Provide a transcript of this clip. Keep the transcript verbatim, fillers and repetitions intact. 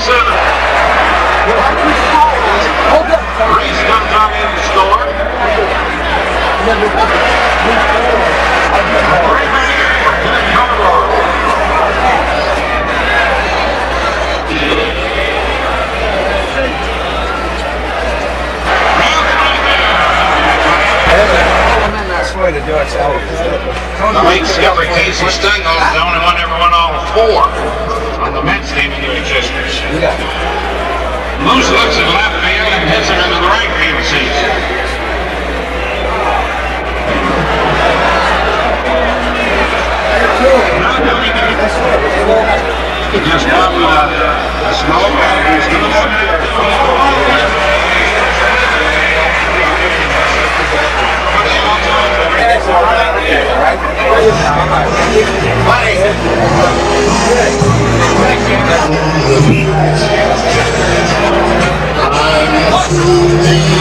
The league skipper Casey Stingle is the only one ever won all four on the men's team in New Existence. Moose looks at left field and hits it into the right field season. He just got a smoke and he's going to look. What?